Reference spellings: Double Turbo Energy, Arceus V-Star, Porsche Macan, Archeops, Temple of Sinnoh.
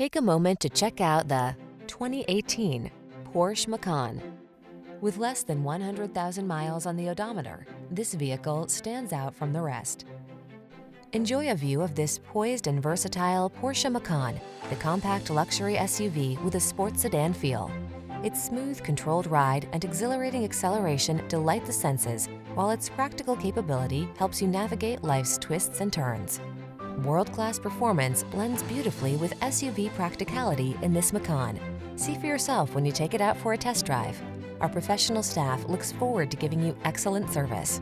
Take a moment to check out the 2018 Porsche Macan. With less than 100,000 miles on the odometer, this vehicle stands out from the rest. Enjoy a view of this poised and versatile Porsche Macan, the compact luxury SUV with a sports sedan feel. Its smooth, controlled ride and exhilarating acceleration delight the senses, while its practical capability helps you navigate life's twists and turns. World-class performance blends beautifully with SUV practicality in this Macan. See for yourself when you take it out for a test drive. Our professional staff looks forward to giving you excellent service.